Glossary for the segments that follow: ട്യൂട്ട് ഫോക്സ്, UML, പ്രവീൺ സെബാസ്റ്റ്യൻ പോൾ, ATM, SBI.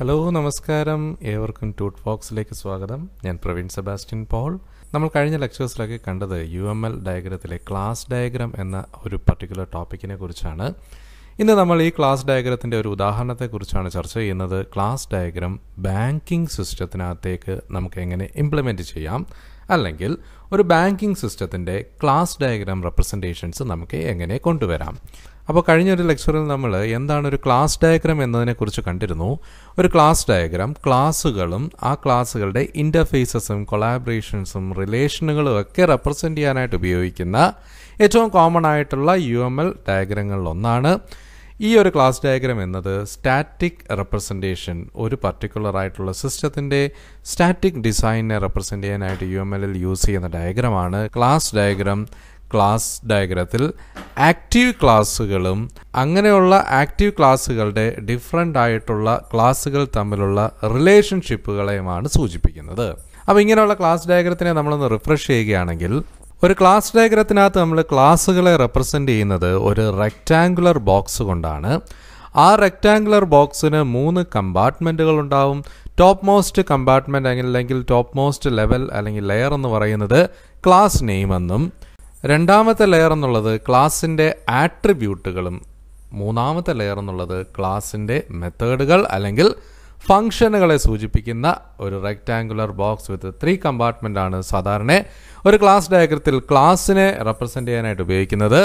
Hello നമസ്കാരം, ഏവർക്കും ട്യൂട്ട് ഫോക്സിലേക്ക് സ്വാഗതം. ഞാൻ പ്രവീൺ സെബാസ്റ്റ്യൻ പോൾ. നമ്മൾ കഴിഞ്ഞ ലെക്ചേഴ്സിലൊക്കെ കണ്ടത് UML ഡയഗ്രത്തിലെ ക്ലാസ് ഡയഗ്രാം എന്ന ഒരു പർട്ടിക്കുലർ ടോപ്പിക്കിനെ കുറിച്ചാണ്. ഇന്ന് നമ്മൾ ഈ ക്ലാസ് ഡയഗ്രത്തിൻ്റെ ഒരു ഉദാഹരണത്തെക്കുറിച്ചാണ് ചർച്ച ചെയ്യുന്നത്. ക്ലാസ് ഡയഗ്രാം ബാങ്കിങ് സിസ്റ്റത്തിനകത്തേക്ക് നമുക്ക് എങ്ങനെ ഇംപ്ലിമെൻറ്റ് ചെയ്യാം, അല്ലെങ്കിൽ ഒരു ബാങ്കിങ് സിസ്റ്റത്തിൻ്റെ ക്ലാസ് ഡയഗ്രാം റെപ്രസെൻറ്റേഷൻസ് നമുക്ക് എങ്ങനെ കൊണ്ടുവരാം. അപ്പോൾ കഴിഞ്ഞൊരു ലെക്ചറിൽ നമ്മൾ എന്താണ് ഒരു ക്ലാസ് ഡയഗ്രാം എന്നതിനെക്കുറിച്ച് കണ്ടിരുന്നു. ഒരു ക്ലാസ് ഡയഗ്രാം ക്ലാസ്സുകളും ആ ക്ലാസ്സുകളുടെ ഇൻ്റർഫേസസും കൊളാബറേഷൻസും റിലേഷനുകളും ഒക്കെ റെപ്രസെൻ്റ് ചെയ്യാനായിട്ട് ഉപയോഗിക്കുന്ന ഏറ്റവും കോമൺ ആയിട്ടുള്ള UML ഡയഗ്രങ്ങളിലൊന്നാണ്. ഈ ഒരു ക്ലാസ് ഡയഗ്രാം എന്നത് സ്റ്റാറ്റിക് റെപ്രസെൻറ്റേഷൻ, ഒരു പർട്ടിക്കുലറായിട്ടുള്ള സിസ്റ്റത്തിൻ്റെ സ്റ്റാറ്റിക് ഡിസൈനെ റെപ്രസെൻ്റ് ചെയ്യാനായിട്ട് UMLൽ യൂസ് ചെയ്യുന്ന ഡയഗ്രമാണ് ക്ലാസ് ഡയഗ്രാം. ക്ലാസ് ഡയഗ്രത്തിൽ ആക്റ്റീവ് ക്ലാസ്സുകളും അങ്ങനെയുള്ള ആക്റ്റീവ് ക്ലാസ്സുകളുടെ ഡിഫറൻ്റ് ആയിട്ടുള്ള ക്ലാസ്സുകൾ തമ്മിലുള്ള റിലേഷൻഷിപ്പുകളെയുമാണ് സൂചിപ്പിക്കുന്നത്. അപ്പോൾ ഇങ്ങനെയുള്ള ക്ലാസ് ഡയഗ്രത്തിനെ നമ്മളൊന്ന് റിഫ്രഷ് ചെയ്യുകയാണെങ്കിൽ, ഒരു ക്ലാസ് ഡയഗ്രത്തിനകത്ത് നമ്മൾ ക്ലാസ്സുകളെ റെപ്രസെൻ്റ് ചെയ്യുന്നത് ഒരു റെക്റ്റാങ്കുലർ ബോക്സ് കൊണ്ടാണ്. ആ റെക്റ്റാങ്കുലർ ബോക്സിന് 3 കമ്പാർട്ട്മെൻറ്റുകൾ ഉണ്ടാവും. ടോപ്പ് മോസ്റ്റ് കമ്പാർട്ട്മെൻറ്റ് അല്ലെങ്കിൽ ടോപ്പ് മോസ്റ്റ് ലെവൽ അല്ലെങ്കിൽ ലെയർ എന്ന് പറയുന്നത് ക്ലാസ് നെയിം എന്നും, രണ്ടാമത്തെ ലെയർ എന്നുള്ളത് ക്ലാസിൻ്റെ ആട്രിബ്യൂട്ടുകളും, മൂന്നാമത്തെ ലെയർ എന്നുള്ളത് ക്ലാസിൻ്റെ മെത്തേഡുകൾ അല്ലെങ്കിൽ ഫങ്ഷനുകളെ സൂചിപ്പിക്കുന്ന ഒരു റെക്റ്റാങ്കുലർ ബോക്സ് വിത്ത് 3 കമ്പാർട്ട്മെൻ്റ് ആണ് സാധാരണ ഒരു ക്ലാസ് ഡയഗ്രത്തിൽ ക്ലാസ്സിനെ റെപ്രസെൻ്റ് ചെയ്യാനായിട്ട് ഉപയോഗിക്കുന്നത്.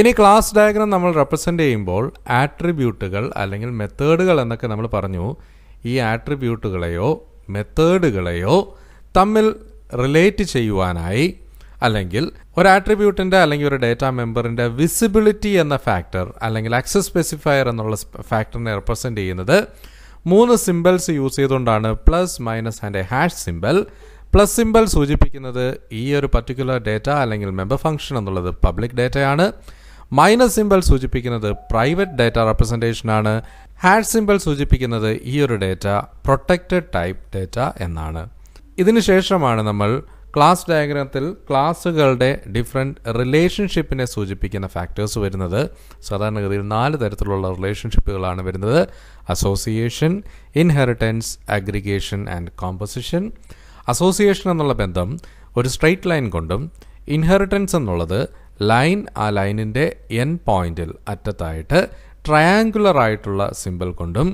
ഇനി ക്ലാസ് ഡയഗ്രം നമ്മൾ റെപ്രസെൻ്റ് ചെയ്യുമ്പോൾ ആട്രിബ്യൂട്ടുകൾ അല്ലെങ്കിൽ മെത്തേഡുകൾ എന്നൊക്കെ നമ്മൾ പറഞ്ഞു. ഈ ആട്രിബ്യൂട്ടുകളെയോ മെത്തേഡുകളെയോ തമ്മിൽ റിലേറ്റ് ചെയ്യുവാനായി, അല്ലെങ്കിൽ ഒരു ആട്രിബ്യൂട്ടിൻ്റെ അല്ലെങ്കിൽ ഒരു ഡേറ്റ മെമ്പറിൻ്റെ വിസിബിലിറ്റി എന്ന ഫാക്ടർ അല്ലെങ്കിൽ ആക്സസ് സ്പെസിഫയർ എന്നുള്ള ഫാക്ടറിനെ റെപ്രസെൻ്റ് ചെയ്യുന്നത് 3 സിംബൽസ് യൂസ് ചെയ്തുകൊണ്ടാണ്. Plus, minus and a hash symbol. Plus symbol സൂചിപ്പിക്കുന്നത് ഈ ഒരു പർട്ടിക്കുലർ ഡേറ്റ അല്ലെങ്കിൽ മെമ്പർ ഫംഗ്ഷൻ എന്നുള്ളത് പബ്ലിക് ഡേറ്റയാണ്. മൈനസ് സിംബൽ സൂചിപ്പിക്കുന്നത് പ്രൈവറ്റ് ഡേറ്റ റെപ്രസെൻറ്റേഷനാണ്. ഹാഷ് സിംബൽ സൂചിപ്പിക്കുന്നത് ഈ ഒരു ഡേറ്റ പ്രൊട്ടക്റ്റഡ് ടൈപ്പ് ഡേറ്റ എന്നാണ്. ഇതിന് ശേഷമാണ് നമ്മൾ ക്ലാസ് ഡയഗ്രാമത്തിൽ ക്ലാസ്സുകളുടെ ഡിഫറെൻറ്റ് റിലേഷൻഷിപ്പിനെ സൂചിപ്പിക്കുന്ന ഫാക്ടേഴ്സ് വരുന്നത്. സാധാരണഗതിയിൽ 4 തരത്തിലുള്ള റിലേഷൻഷിപ്പുകളാണ് വരുന്നത്: association, inheritance, aggregation and composition. Association എന്നുള്ള ബന്ധം ഒരു സ്ട്രെയിറ്റ് ലൈൻ കൊണ്ടും, ഇൻഹെറിറ്റൻസ് എന്നുള്ളത് ലൈൻ ആ ലൈനിൻ്റെ എൻ പോയിൻറ്റിൽ അറ്റത്തായിട്ട് ട്രയാങ്കുലർ ആയിട്ടുള്ള സിംബൽ കൊണ്ടും,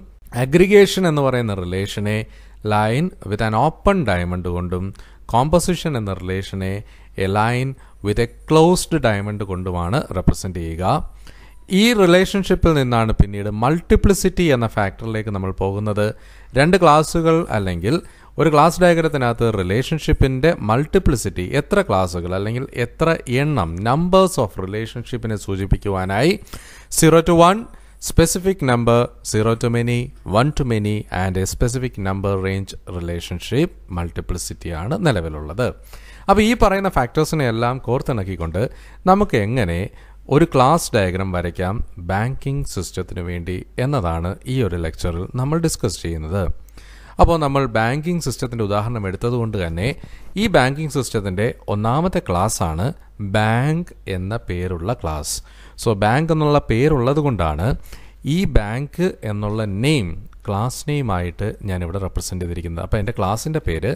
അഗ്രിഗേഷൻ എന്ന് പറയുന്ന റിലേഷനെ line with an open diamond കൊണ്ടും, കോമ്പോസിഷൻ എന്ന റിലേഷനെ a line with a closed diamond കൊണ്ടുമാണ് റെപ്രസെൻ്റ് ചെയ്യുക. ഈ റിലേഷൻഷിപ്പിൽ നിന്നാണ് പിന്നീട് മൾട്ടിപ്ലിസിറ്റി എന്ന ഫാക്ടറിലേക്ക് നമ്മൾ പോകുന്നത്. 2 ക്ലാസ്സുകൾ അല്ലെങ്കിൽ ഒരു ക്ലാസ് ഡയഗ്രത്തിനകത്ത് റിലേഷൻഷിപ്പിൻ്റെ മൾട്ടിപ്ലിസിറ്റി, എത്ര ക്ലാസ്സുകൾ അല്ലെങ്കിൽ എത്ര എണ്ണം, നമ്പേഴ്സ് ഓഫ് റിലേഷൻഷിപ്പിനെ സൂചിപ്പിക്കുവാനായി 0 to 1, specific number, 0 to many, 1 to many and a specific number range relationship multiplicity ആണ് നിലവിലുള്ളത്. അപ്പോൾ ഈ പറയുന്ന ഫാക്ടേഴ്സിനെ എല്ലാം കോർത്തിണക്കിക്കൊണ്ട് നമുക്ക് എങ്ങനെ ഒരു ക്ലാസ് ഡയഗ്രാം വരയ്ക്കാം ബാങ്കിങ് സിസ്റ്റത്തിന് വേണ്ടി എന്നതാണ് ഈ ഒരു ലെക്ചറിൽ നമ്മൾ ഡിസ്കസ് ചെയ്യുന്നത്. അപ്പോൾ നമ്മൾ ബാങ്കിങ് സിസ്റ്റത്തിൻ്റെ ഉദാഹരണം എടുത്തതുകൊണ്ട് തന്നെ ഈ ബാങ്കിങ് സിസ്റ്റത്തിൻ്റെ ഒന്നാമത്തെ ക്ലാസ്സാണ് ബാങ്ക് എന്ന പേരുള്ള ക്ലാസ്. സോ ബാങ്ക് എന്നുള്ള പേരുള്ളത് കൊണ്ടാണ് ഈ ബാങ്ക് എന്നുള്ള നെയിം ക്ലാസ് നെയിമായിട്ട് ഞാനിവിടെ റെപ്രസെൻ്റ് ചെയ്തിരിക്കുന്നത്. അപ്പോൾ എൻ്റെ ക്ലാസിൻ്റെ പേര്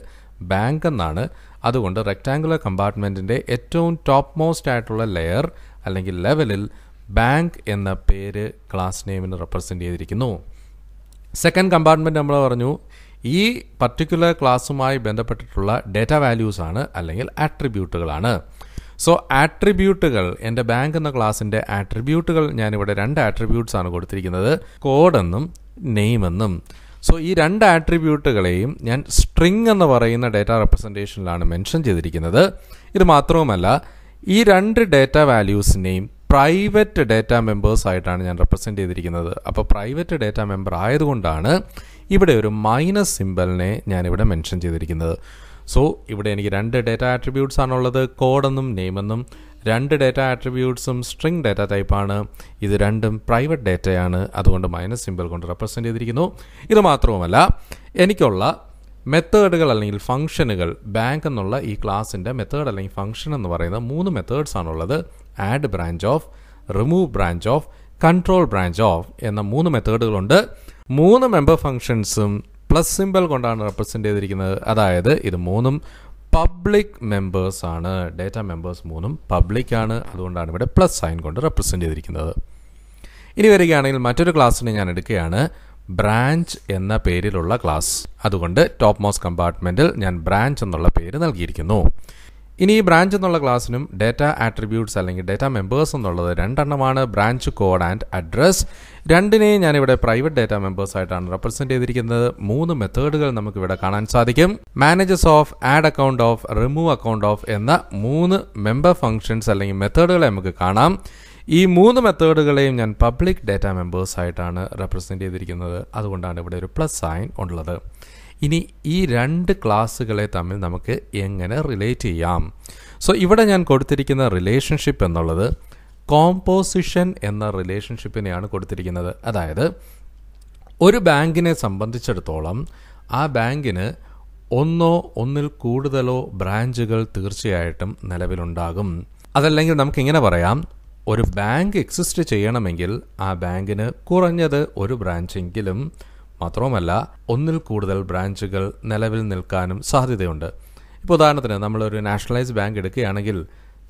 ബാങ്ക് എന്നാണ്. അതുകൊണ്ട് റെക്റ്റാങ്കുലർ കമ്പാർട്ട്മെൻറ്റിൻ്റെ ഏറ്റവും ടോപ്പ് മോസ്റ്റ് ആയിട്ടുള്ള ലെയർ അല്ലെങ്കിൽ ലെവലിൽ ബാങ്ക് എന്ന പേര് ക്ലാസ് നെയിമിന് റെപ്രസെൻ്റ് ചെയ്തിരിക്കുന്നു. സെക്കൻഡ് കമ്പാർട്ട്മെൻറ്റ് നമ്മൾ പറഞ്ഞു ഈ പർട്ടിക്കുലർ ക്ലാസ്സുമായി ബന്ധപ്പെട്ടിട്ടുള്ള ഡേറ്റ വാല്യൂസാണ് അല്ലെങ്കിൽ ആട്രിബ്യൂട്ടുകളാണ്. സോ ആട്രിബ്യൂട്ടുകൾ, എൻ്റെ ബാങ്ക് എന്ന ക്ലാസിൻ്റെ ആട്രിബ്യൂട്ടുകൾ, ഞാനിവിടെ 2 ആട്രിബ്യൂട്ട്സാണ് കൊടുത്തിരിക്കുന്നത്, കോഡെന്നും നെയിമെന്നും. സോ ഈ 2 ആട്രിബ്യൂട്ടുകളെയും ഞാൻ സ്ട്രിംഗ് എന്ന് പറയുന്ന ഡേറ്റ റെപ്രസെൻറ്റേഷനിലാണ് മെൻഷൻ ചെയ്തിരിക്കുന്നത്. ഇത് മാത്രവുമല്ല, ഈ 2 ഡേറ്റ വാല്യൂസിനെയും പ്രൈവറ്റ് ഡേറ്റ മെമ്പേഴ്സ് ആയിട്ടാണ് ഞാൻ റെപ്രസെൻ്റ് ചെയ്തിരിക്കുന്നത്. അപ്പോൾ പ്രൈവറ്റ് ഡേറ്റ മെമ്പർ ആയതുകൊണ്ടാണ് ഇവിടെ ഒരു മൈനസ് സിംബലിനെ ഞാനിവിടെ മെൻഷൻ ചെയ്തിരിക്കുന്നത്. സോ ഇവിടെ എനിക്ക് 2 ഡേറ്റ ആട്രിബ്യൂട്ട്സ് ആണുള്ളത്, കോഡെന്നും നെയിമെന്നും. 2 ഡേറ്റ ആട്രിബ്യൂട്ട്സും സ്ട്രിംഗ് ഡേറ്റ ടൈപ്പാണ്. ഇത് 2ഉം പ്രൈവറ്റ് ഡേറ്റയാണ്. അതുകൊണ്ട് മൈനസ് സിമ്പിൾ കൊണ്ട് റെപ്രസെൻ്റ് ചെയ്തിരിക്കുന്നു. ഇത് മാത്രവുമല്ല, എനിക്കുള്ള മെത്തേഡുകൾ അല്ലെങ്കിൽ ഫംഗ്ഷനുകൾ, ബാങ്ക് എന്നുള്ള ഈ ക്ലാസിൻ്റെ മെത്തേഡ് അല്ലെങ്കിൽ ഫംഗ്ഷൻ എന്ന് പറയുന്ന 3 മെത്തേഡ്സ് ആണുള്ളത്. Add branch of, remove branch of, control branch of എന്ന 3 മെത്തേഡുകളുണ്ട്. മൂന്ന് മെമ്പർ ഫംഗ്ഷൻസും പ്ലസ് സിമ്പിൾ കൊണ്ടാണ് റെപ്രസെൻറ്റ് ചെയ്തിരിക്കുന്നത്. അതായത് ഇത് മൂന്നും പബ്ലിക് മെമ്പേഴ്സാണ്, ഡേറ്റ മെമ്പേഴ്സ് മൂന്നും പബ്ലിക്കാണ്, അതുകൊണ്ടാണ് ഇവിടെ പ്ലസ് സൈൻ കൊണ്ട് റെപ്രസെൻറ്റ് ചെയ്തിരിക്കുന്നത്. ഇനി വരികയാണെങ്കിൽ മറ്റൊരു ക്ലാസ്സിനെ ഞാൻ എടുക്കുകയാണ്, ബ്രാഞ്ച് എന്ന പേരിലുള്ള ക്ലാസ്. അതുകൊണ്ട് ടോപ്പ് മോസ്റ്റ് കമ്പാർട്ട്മെൻറ്റിൽ ഞാൻ ബ്രാഞ്ച് എന്നുള്ള പേര് നൽകിയിരിക്കുന്നു. ഇനി ഈ ബ്രാഞ്ച് എന്നുള്ള ക്ലാസ്സിനും ഡേറ്റ ആട്രിബ്യൂട്ട്സ് അല്ലെങ്കിൽ ഡേറ്റ മെമ്പേഴ്സ് എന്നുള്ളത് രണ്ടെണ്ണമാണ്, ബ്രാഞ്ച് കോഡ് ആൻഡ് അഡ്രസ്സ്. രണ്ടിനെയും ഞാനിവിടെ പ്രൈവറ്റ് ഡേറ്റ മെമ്പേഴ്സായിട്ടാണ് റെപ്രസെൻറ്റ് ചെയ്തിരിക്കുന്നത്. മൂന്ന് മെത്തേഡുകൾ നമുക്കിവിടെ കാണാൻ സാധിക്കും. Managers of, add account of, remove account of എന്ന മൂന്ന് മെമ്പർ ഫംഗ്ഷൻസ് അല്ലെങ്കിൽ മെത്തേഡുകളെ നമുക്ക് കാണാം. ഈ മൂന്ന് മെത്തേഡുകളെയും ഞാൻ പബ്ലിക് ഡേറ്റ മെമ്പേഴ്സായിട്ടാണ് റെപ്രസെൻറ്റ് ചെയ്തിരിക്കുന്നത്. അതുകൊണ്ടാണ് ഇവിടെ ഒരു പ്ലസ് സൈൻ ഉള്ളത്. ഇനി ഈ രണ്ട് ക്ലാസ്സുകളെ തമ്മിൽ നമുക്ക് എങ്ങനെ റിലേറ്റ് ചെയ്യാം? സോ ഇവിടെ ഞാൻ കൊടുത്തിരിക്കുന്ന റിലേഷൻഷിപ്പ് എന്നുള്ളത് കോമ്പോസിഷൻ എന്ന റിലേഷൻഷിപ്പിനെയാണ് കൊടുത്തിരിക്കുന്നത്. അതായത് ഒരു ബാങ്കിനെ സംബന്ധിച്ചിടത്തോളം ആ ബാങ്കിന് ഒന്നോ ഒന്നിൽ കൂടുതലോ ബ്രാഞ്ചുകൾ തീർച്ചയായിട്ടും നിലവിലുണ്ടാകും. അതല്ലെങ്കിൽ നമുക്കിങ്ങനെ പറയാം, ഒരു ബാങ്ക് എക്സിസ്റ്റ് ചെയ്യണമെങ്കിൽ ആ ബാങ്കിന് കുറഞ്ഞത് ഒരു ബ്രാഞ്ചെങ്കിലും, മാത്രവുമല്ല ഒന്നിൽ കൂടുതൽ ബ്രാഞ്ചുകൾ നിലവിൽ നിൽക്കാനും സാധ്യതയുണ്ട്. ഇപ്പോൾ ഉദാഹരണത്തിന് നമ്മളൊരു നാഷണലൈസ്ഡ് ബാങ്ക് എടുക്കുകയാണെങ്കിൽ,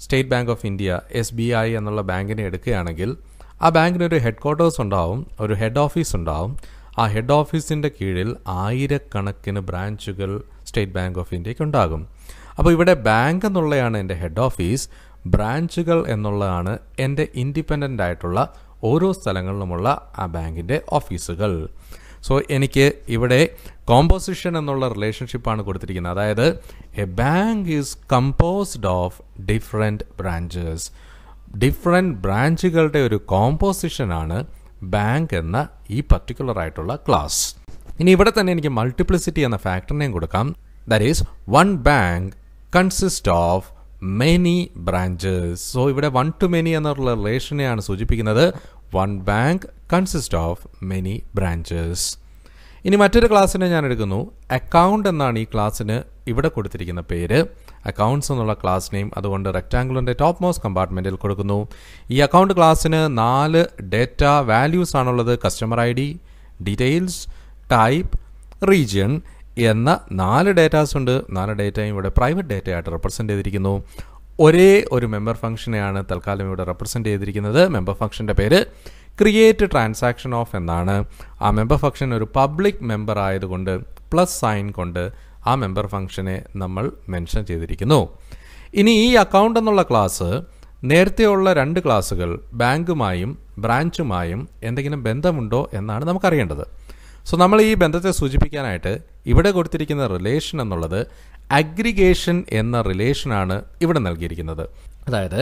state bank of India SBI എന്നുള്ള ബാങ്കിനെ എടുക്കുകയാണെങ്കിൽ ആ ബാങ്കിനൊരു ഹെഡ് ക്വാർട്ടേഴ്സ് ഉണ്ടാവും, ഒരു ഹെഡ് ഓഫീസ് ഉണ്ടാവും. ആ ഹെഡ് ഓഫീസിൻ്റെ കീഴിൽ ആയിരക്കണക്കിന് ബ്രാഞ്ചുകൾ സ്റ്റേറ്റ് ബാങ്ക് ഓഫ് ഇന്ത്യയ്ക്ക് ഉണ്ടാകും. അപ്പോൾ ഇവിടെ ബാങ്ക് എന്നുള്ളതാണ് എൻ്റെ ഹെഡ് ഓഫീസ്, ബ്രാഞ്ചുകൾ എന്നുള്ളതാണ് എൻ്റെ ഇൻഡിപെൻഡൻ്റ് ആയിട്ടുള്ള ഓരോ സ്ഥലങ്ങളിലുമുള്ള ആ ബാങ്കിൻ്റെ ഓഫീസുകൾ. സോ എനിക്ക് ഇവിടെ കോമ്പോസിഷൻ എന്നുള്ള റിലേഷൻഷിപ്പാണ് കൊടുത്തിരിക്കുന്നത്. അതായത് a bank is composed of different branches. Different ബ്രാഞ്ചുകളുടെ ഒരു കോമ്പോസിഷനാണ് ബാങ്ക് എന്ന ഈ പർട്ടിക്കുലറായിട്ടുള്ള ക്ലാസ്. ഇനി ഇവിടെ തന്നെ എനിക്ക് മൾട്ടിപ്ലിസിറ്റി എന്ന ഫാക്ടറിനെയും കൊടുക്കാം. That is one bank consist of many branches. So ഇവിടെ വൺ ടു മെനി എന്നുള്ള റിലേഷനെയാണ് സൂചിപ്പിക്കുന്നത്. One bank consist of many branches. ഇനി മറ്റൊരു ക്ലാസ്സിനെ ഞാൻ എടുക്കുന്നു, അക്കൗണ്ട് എന്നാണ് ഈ ക്ലാസ്സിന് ഇവിടെ കൊടുത്തിരിക്കുന്ന പേര്. അക്കൗണ്ട്സ് എന്നുള്ള ക്ലാസ് നെയിം അതുകൊണ്ട് റെക്റ്റാംഗിളിൻ്റെ ടോപ്പ് മോസ്റ്റ് കമ്പാർട്ട്മെൻറ്റിൽ കൊടുക്കുന്നു. ഈ അക്കൗണ്ട് ക്ലാസ്സിന് 4 ഡേറ്റ വാല്യൂസ് ആണുള്ളത്. Customer ID, details, type, region എന്ന 4 ഡേറ്റാസ് ഉണ്ട്. 4 ഡേറ്റയും ഇവിടെ പ്രൈവറ്റ് ഡേറ്റയായിട്ട് റെപ്രസെൻറ്റ് ചെയ്തിരിക്കുന്നു. ഒരേ ഒരു മെമ്പർ ഫംഗ്ഷനെയാണ് തൽക്കാലം ഇവിടെ റെപ്രസെൻറ്റ് ചെയ്തിരിക്കുന്നത്. മെമ്പർ ഫംഗ്ഷൻ്റെ പേര് ക്രിയേറ്റ് ട്രാൻസാക്ഷൻ ഓഫ് എന്നാണ്. ആ മെമ്പർ ഫംഗ്ഷൻ ഒരു പബ്ലിക് മെമ്പർ ആയതുകൊണ്ട് പ്ലസ് സൈൻ കൊണ്ട് ആ മെമ്പർ ഫംഗ്ഷനെ നമ്മൾ മെൻഷൻ ചെയ്തിരിക്കുന്നു. ഇനി ഈ അക്കൗണ്ട് എന്നുള്ള ക്ലാസ് നേരത്തെയുള്ള 2 ക്ലാസ്സുകൾ ബാങ്കുമായും ബ്രാഞ്ചുമായും എന്തെങ്കിലും ബന്ധമുണ്ടോ എന്നാണ് നമുക്കറിയേണ്ടത്. സോ നമ്മൾ ഈ ബന്ധത്തെ സൂചിപ്പിക്കാനായിട്ട് ഇവിടെ കൊടുത്തിരിക്കുന്ന റിലേഷൻ എന്നുള്ളത് അഗ്രിഗേഷൻ എന്ന റിലേഷനാണ് ഇവിടെ നൽകിയിരിക്കുന്നത്. അതായത്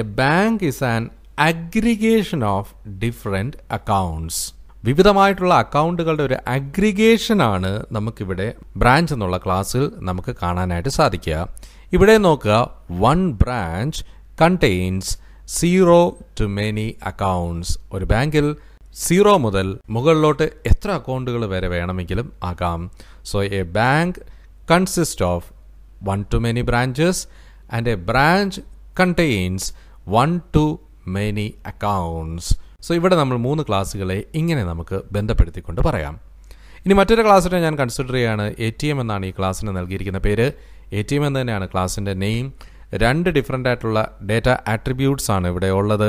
a bank is an aggregation of different accounts. വിവിധമായിട്ടുള്ള അക്കൗണ്ടുകളുടെ ഒരു അഗ്രിഗേഷനാണ് നമുക്കിവിടെ ബ്രാഞ്ച് എന്നുള്ള ക്ലാസ്സിൽ നമുക്ക് കാണാനായിട്ട് സാധിക്കുക. ഇവിടെ നോക്കുക, one branch contains 0 to many accounts. ഒരു ബാങ്കിൽ 0 മുതൽ മുകളിലോട്ട് എത്ര അക്കൗണ്ടുകൾ വരെ വേണമെങ്കിലും ആകാം. So a bank consist of 1 to many branches and a branch contains 1 to many accounts. So ഇവിടെ നമ്മൾ 3 ക്ലാസ്സുകളെ ഇങ്ങനെ നമുക്ക് ബന്ധപ്പെടുത്തിക്കൊണ്ട് പറയാം. ഇനി മറ്റൊരു ക്ലാസ്സിനെ ഞാൻ കൺസിഡർ ചെയ്യുകയാണ്. ATM എന്നാണ് ഈ ക്ലാസ്സിന് നൽകിയിരിക്കുന്ന പേര്. ATM എന്ന് തന്നെയാണ് ക്ലാസ്സിൻ്റെ നെയിം. 2 ഡിഫറൻ്റ് ആയിട്ടുള്ള ഡേറ്റ ആട്രിബ്യൂട്ട്സ് ആണ് ഇവിടെ ഉള്ളത്.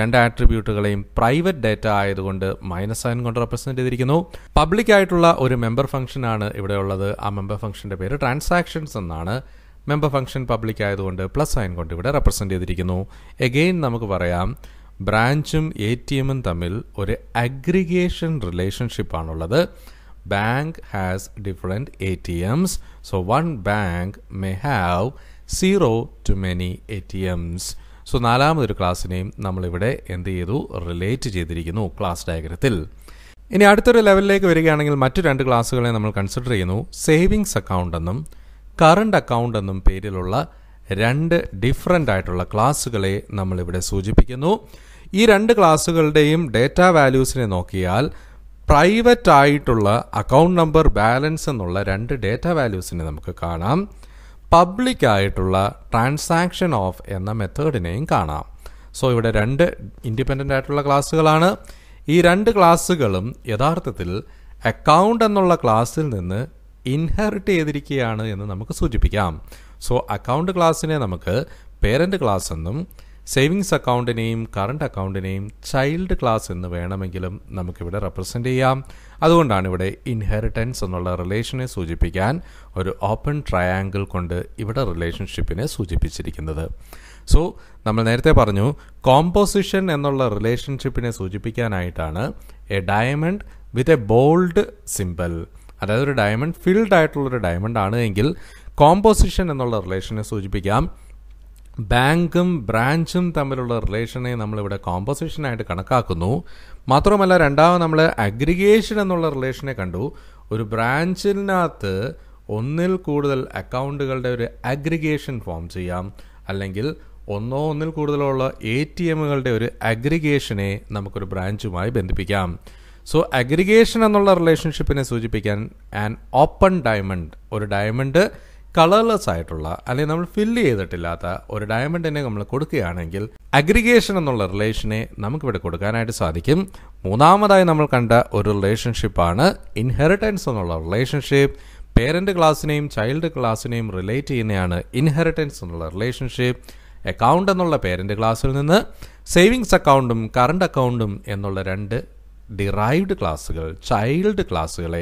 2 ആട്രിബ്യൂട്ടുകളെയും പ്രൈവറ്റ് ഡേറ്റ ആയതുകൊണ്ട് മൈനസ് സൈൻ കൊണ്ട് റെപ്രസെൻറ്റ് ചെയ്തിരിക്കുന്നു. പബ്ലിക് ആയിട്ടുള്ള ഒരു മെമ്പർ ഫംഗ്ഷനാണ് ഇവിടെ ഉള്ളത്. ആ മെമ്പർ ഫംഗ്ഷൻ്റെ പേര് ട്രാൻസാക്ഷൻസ് എന്നാണ്. മെമ്പർ ഫംഗ്ഷൻ പബ്ലിക് ആയതുകൊണ്ട് പ്ലസ് സൈൻ കൊണ്ട് ഇവിടെ റെപ്രസെൻറ്റ് ചെയ്തിരിക്കുന്നു. എഗെയിൻ നമുക്ക് പറയാം, ബ്രാഞ്ചും ATMഉം തമ്മിൽ ഒരു അഗ്രിഗേഷൻ റിലേഷൻഷിപ്പാണുള്ളത്. Bank has different ATMs. So one bank may have 0 to many ATMs. So 4-ാമതൊരു ക്ലാസ്സിനെയും നമ്മളിവിടെ എന്ത് ചെയ്തു? റിലേറ്റ് ചെയ്തിരിക്കുന്നു ക്ലാസ് ഡയഗ്രത്തിൽ. ഇനി അടുത്തൊരു ലെവലിലേക്ക് വരികയാണെങ്കിൽ മറ്റു 2 ക്ലാസ്സുകളെ നമ്മൾ കൺസിഡർ ചെയ്യുന്നു. സേവിങ്സ് അക്കൗണ്ട് എന്നും കറണ്ട് അക്കൗണ്ട് എന്നും പേരിലുള്ള 2 ഡിഫറൻ്റ് ആയിട്ടുള്ള ക്ലാസ്സുകളെ നമ്മളിവിടെ സൂചിപ്പിക്കുന്നു. ഈ 2 ക്ലാസ്സുകളുടെയും ഡേറ്റ വാല്യൂസിനെ നോക്കിയാൽ പ്രൈവറ്റ് ആയിട്ടുള്ള അക്കൗണ്ട് നമ്പർ, ബാലൻസ് എന്നുള്ള 2 ഡേറ്റ വാല്യൂസിനെ നമുക്ക് കാണാം. പബ്ലിക് ആയിട്ടുള്ള ട്രാൻസാക്ഷൻ ഓഫ് എന്ന മെത്തേഡിനെയും കാണാം. സോ ഇവിടെ 2 ഇൻഡിപെൻഡൻ്റ് ആയിട്ടുള്ള ക്ലാസ്സുകളാണ്. ഈ രണ്ട് ക്ലാസ്സുകളും യഥാർത്ഥത്തിൽ അക്കൗണ്ട് എന്നുള്ള ക്ലാസ്സിൽ നിന്ന് ഇൻഹെറിറ്റ് ചെയ്തിരിക്കുകയാണ് എന്ന് നമുക്ക് സൂചിപ്പിക്കാം. സോ അക്കൗണ്ട് ക്ലാസ്സിനെ നമുക്ക് പേരൻ്റ് ക്ലാസ് എന്നും സേവിങ്സ് അക്കൗണ്ടിനെയും കറണ്ട് അക്കൗണ്ടിനെയും ചൈൽഡ് ക്ലാസ് എന്ന് വേണമെങ്കിലും നമുക്കിവിടെ റെപ്രസെൻ്റ് ചെയ്യാം. അതുകൊണ്ടാണ് ഇവിടെ ഇൻഹെറിറ്റൻസ് എന്നുള്ള റിലേഷനെ സൂചിപ്പിക്കാൻ ഒരു ഓപ്പൺ ട്രയാങ്കിൾ കൊണ്ട് ഇവിടെ റിലേഷൻഷിപ്പിനെ സൂചിപ്പിച്ചിരിക്കുന്നത്. സോ നമ്മൾ നേരത്തെ പറഞ്ഞു കോമ്പോസിഷൻ എന്നുള്ള റിലേഷൻഷിപ്പിനെ സൂചിപ്പിക്കാനായിട്ടാണ് a diamond with a bold symbol, അതായത് ഒരു ഡയമണ്ട് ഫിൽഡ് ആയിട്ടുള്ളൊരു ഡയമണ്ട് ആണ് എങ്കിൽ കോമ്പോസിഷൻ എന്നുള്ള റിലേഷനെ സൂചിപ്പിക്കാം. ബാങ്കും ബ്രാഞ്ചും തമ്മിലുള്ള റിലേഷനെ നമ്മളിവിടെ കോമ്പോസിഷനായിട്ട് കണക്കാക്കുന്നു. മാത്രമല്ല രണ്ടാമത് നമ്മൾ അഗ്രിഗേഷൻ എന്നുള്ള റിലേഷനെ കണ്ടു. ഒരു ബ്രാഞ്ചിനകത്ത് ഒന്നിൽ കൂടുതൽ അക്കൗണ്ടുകളുടെ ഒരു അഗ്രിഗേഷൻ ഫോം ചെയ്യാം, അല്ലെങ്കിൽ ഒന്നോ ഒന്നിൽ കൂടുതലുള്ള എ ടി എമ്മുകളുടെ ഒരു അഗ്രിഗേഷനെ നമുക്കൊരു ബ്രാഞ്ചുമായി ബന്ധിപ്പിക്കാം. സോ അഗ്രിഗേഷൻ എന്നുള്ള റിലേഷൻഷിപ്പിനെ സൂചിപ്പിക്കാൻ ആൻ ഓപ്പൺ ഡയമണ്ട്, ഒരു ഡയമണ്ട് കളർലെസ് ആയിട്ടുള്ള അല്ലെങ്കിൽ നമ്മൾ ഫില്ല് ചെയ്തിട്ടില്ലാത്ത ഒരു ഡയമണ്ടിനെ നമ്മൾ കൊടുക്കുകയാണെങ്കിൽ അഗ്രിഗേഷൻ എന്നുള്ള റിലേഷനെ നമുക്കിവിടെ കൊടുക്കാനായിട്ട് സാധിക്കും. മൂന്നാമതായി നമ്മൾ കണ്ട ഒരു റിലേഷൻഷിപ്പാണ് ഇൻഹെറിറ്റൻസ് എന്നുള്ള റിലേഷൻഷിപ്പ്. പേരൻ്റ് ക്ലാസ്സിനെയും ചൈൽഡ് ക്ലാസ്സിനെയും റിലേറ്റ് ചെയ്യുന്നതാണ് ഇൻഹെറിറ്റൻസ് എന്നുള്ള റിലേഷൻഷിപ്പ്. അക്കൗണ്ട് എന്നുള്ള പേരൻ്റ് ക്ലാസ്സിൽ നിന്ന് സേവിങ്സ് അക്കൗണ്ടും കറണ്ട് അക്കൗണ്ടും എന്നുള്ള രണ്ട് ഡിറൈവ്ഡ് ക്ലാസ്സുകൾ, ചൈൽഡ് ക്ലാസ്സുകളെ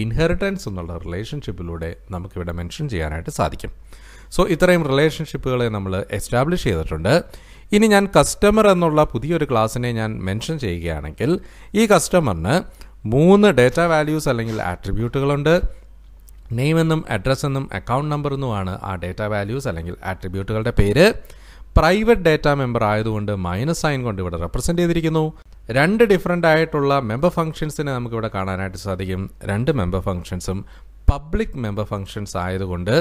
ഇൻഹെറിറ്റൻസ് എന്നുള്ള റിലേഷൻഷിപ്പിലൂടെ നമുക്കിവിടെ മെൻഷൻ ചെയ്യാനായിട്ട് സാധിക്കും. സോ ഇത്രയും റിലേഷൻഷിപ്പുകളെ നമ്മൾ എസ്റ്റാബ്ലിഷ് ചെയ്തിട്ടുണ്ട്. ഇനി ഞാൻ കസ്റ്റമർ എന്നുള്ള പുതിയൊരു ക്ലാസ്സിനെ ഞാൻ മെൻഷൻ ചെയ്യുകയാണെങ്കിൽ ഈ കസ്റ്റമറിന് 3 ഡേറ്റ വാല്യൂസ് അല്ലെങ്കിൽ ആട്രിബ്യൂട്ടുകളുണ്ട്. നെയിം എന്നും അഡ്രസ് എന്നും അക്കൗണ്ട് നമ്പർ എന്നുമാണ് ആ ഡേറ്റ വാല്യൂസ് അല്ലെങ്കിൽ ആട്രിബ്യൂട്ടുകളുടെ പേര്. പ്രൈവറ്റ് ഡേറ്റ മെമ്പർ ആയതുകൊണ്ട് മൈനസ് സൈൻ കൊണ്ട് ഇവിടെ റെപ്രസെൻ്റ് ചെയ്തിരിക്കുന്നു. 2 ഡിഫറൻ്റ് ആയിട്ടുള്ള മെമ്പർ ഫംഗ്ഷൻസിനെ നമുക്കിവിടെ കാണാനായിട്ട് സാധിക്കും. 2 മെമ്പർ ഫംഗ്ഷൻസും പബ്ലിക് മെമ്പർ ഫംഗ്ഷൻസ് ആയതുകൊണ്ട്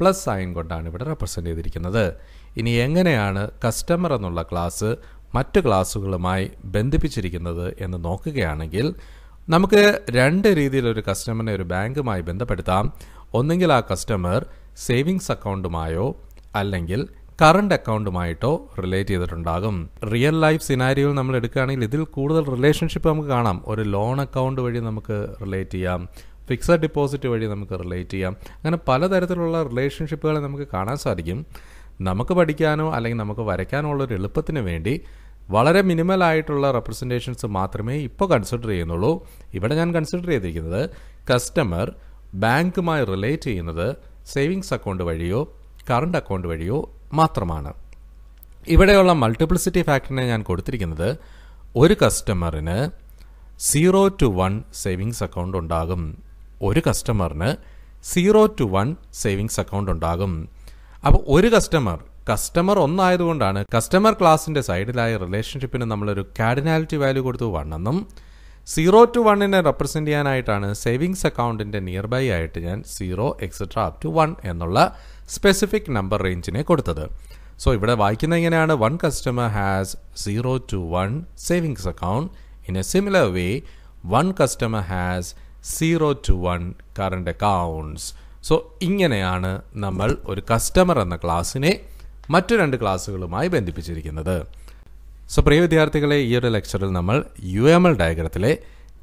പ്ലസ് സൈൻ കൊണ്ടാണ് ഇവിടെ റെപ്രസെൻ്റ് ചെയ്തിരിക്കുന്നത്. ഇനി എങ്ങനെയാണ് കസ്റ്റമർ എന്നുള്ള ക്ലാസ് മറ്റ് ക്ലാസ്സുകളുമായി ബന്ധിപ്പിച്ചിരിക്കുന്നത് എന്ന് നോക്കുകയാണെങ്കിൽ നമുക്ക് 2 രീതിയിലൊരു കസ്റ്റമറിനെ ഒരു ബാങ്കുമായി ബന്ധപ്പെടുത്താം. ഒന്നെങ്കിൽ ആ കസ്റ്റമർ സേവിങ്സ് അക്കൗണ്ടുമായോ അല്ലെങ്കിൽ കറണ്ട് അക്കൗണ്ടുമായിട്ടോ റിലേറ്റ് ചെയ്തിട്ടുണ്ടാകും. റിയൽ ലൈഫ് സിനാരിയോയിൽ നമ്മൾ എടുക്കുകയാണെങ്കിൽ ഇതിൽ കൂടുതൽ റിലേഷൻഷിപ്പ് നമുക്ക് കാണാം. ഒരു ലോൺ അക്കൗണ്ട് വഴി നമുക്ക് റിലേറ്റ് ചെയ്യാം, ഫിക്സഡ് ഡിപ്പോസിറ്റ് വഴി നമുക്ക് റിലേറ്റ് ചെയ്യാം, അങ്ങനെ പലതരത്തിലുള്ള റിലേഷൻഷിപ്പുകളെ നമുക്ക് കാണാൻ സാധിക്കും. നമുക്ക് പഠിക്കാനോ അല്ലെങ്കിൽ നമുക്ക് വരയ്ക്കാനോ ഉള്ളൊരു എളുപ്പത്തിന് വേണ്ടി വളരെ മിനിമൽ ആയിട്ടുള്ള റെപ്രസെൻറ്റേഷൻസ് മാത്രമേ ഇപ്പോൾ കൺസിഡർ ചെയ്യുന്നുള്ളൂ. ഇവിടെ ഞാൻ കൺസിഡർ ചെയ്തിരിക്കുന്നത് കസ്റ്റമർ ബാങ്കുമായി റിലേറ്റ് ചെയ്യുന്നത് സേവിങ്സ് അക്കൗണ്ട് വഴിയോ കറണ്ട് അക്കൗണ്ട് വഴിയോ മാത്രമാണ്. ഇവിടെയുള്ള മൾട്ടിപ്ലിസിറ്റി ഫാക്ടറിനെ ഞാൻ കൊടുത്തിരിക്കുന്നത് ഒരു കസ്റ്റമറിന് 0 to 1 സേവിങ്സ് അക്കൗണ്ട് ഉണ്ടാകും, ഒരു കസ്റ്റമറിന് 0 to 1 സേവിങ്സ് അക്കൗണ്ട് ഉണ്ടാകും. അപ്പോൾ ഒരു കസ്റ്റമർ ഒന്നായതുകൊണ്ടാണ് കസ്റ്റമർ ക്ലാസിൻ്റെ സൈഡിലായ റിലേഷൻഷിപ്പിന് നമ്മളൊരു കാർഡിനാലിറ്റി വാല്യൂ കൊടുത്തു 1 എന്നും 0 to 1 റെപ്രസെൻ്റ് ചെയ്യാനായിട്ടാണ് സേവിങ്സ് അക്കൗണ്ടിൻ്റെ നിയർ ബൈ ആയിട്ട് ഞാൻ 0 etc up to 1 എന്നുള്ള സ്പെസിഫിക് നമ്പർ റേഞ്ചിനെ കൊടുത്തത്. സോ ഇവിടെ വായിക്കുന്നത് എങ്ങനെയാണ്? 1 customer has 0 to 1 savings account. In a similar way 1 customer has 0 to 1 current accounts. So ഇങ്ങനെയാണ് നമ്മൾ ഒരു കസ്റ്റമർ എന്ന ക്ലാസ്സിനെ മറ്റു 2 ക്ലാസ്സുകളുമായി ബന്ധിപ്പിച്ചിരിക്കുന്നത്. സോ പ്രിയ വിദ്യാർത്ഥികളെ, ഈ ഒരു ലെക്ചറിൽ നമ്മൾ UML ഡയഗ്രത്തിലെ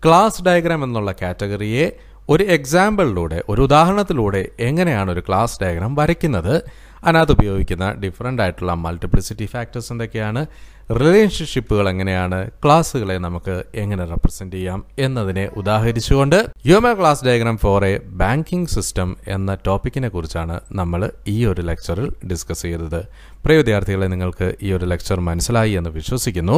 ക്ലാസ് ഡയഗ്രാം എന്നുള്ള കാറ്റഗറിയെ ഒരു എക്സാമ്പിളിലൂടെ, ഒരു ഉദാഹരണത്തിലൂടെ എങ്ങനെയാണ് ഒരു ക്ലാസ് ഡയഗ്രാം വരയ്ക്കുന്നത്, അതിനകത്ത് ഉപയോഗിക്കുന്ന ഡിഫറൻ്റ് ആയിട്ടുള്ള മൾട്ടിപ്ലിസിറ്റി ഫാക്ടേഴ്സ് എന്തൊക്കെയാണ്, റിലേഷൻഷിപ്പുകൾ എങ്ങനെയാണ്, ക്ലാസ്സുകളെ നമുക്ക് എങ്ങനെ റെപ്രസെൻ്റ് ചെയ്യാം എന്നതിനെ ഉദാഹരിച്ചുകൊണ്ട് UML class diagram for a banking system എന്ന ടോപ്പിക്കിനെ കുറിച്ചാണ് നമ്മൾ ഈ ഒരു ലെക്ചറിൽ ഡിസ്കസ് ചെയ്തത്. പ്രിയ വിദ്യാർത്ഥികളെ, നിങ്ങൾക്ക് ഈ ഒരു ലെക്ചർ മനസ്സിലായി എന്ന് വിശ്വസിക്കുന്നു.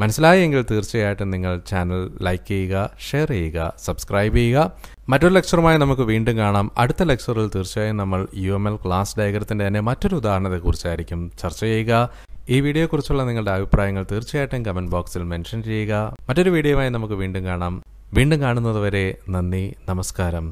മനസ്സിലായെങ്കിൽ തീർച്ചയായിട്ടും നിങ്ങൾ ചാനൽ ലൈക്ക് ചെയ്യുക, ഷെയർ ചെയ്യുക, സബ്സ്ക്രൈബ് ചെയ്യുക. മറ്റൊരു ലെക്ചറുമായി നമുക്ക് വീണ്ടും കാണാം. അടുത്ത ലെക്ചറിൽ തീർച്ചയായും നമ്മൾ UML ക്ലാസ് ഡയഗ്രത്തിൻ്റെ തന്നെ മറ്റൊരു ഉദാഹരണത്തെക്കുറിച്ചായിരിക്കും ചർച്ച ചെയ്യുക. ഈ വീഡിയോയെക്കുറിച്ചുള്ള നിങ്ങളുടെ അഭിപ്രായങ്ങൾ തീർച്ചയായിട്ടും കമൻറ്റ് ബോക്സിൽ മെൻഷൻ ചെയ്യുക. മറ്റൊരു വീഡിയോയുമായി നമുക്ക് വീണ്ടും കാണാം. വീണ്ടും കാണുന്നതുവരെ നന്ദി, നമസ്കാരം.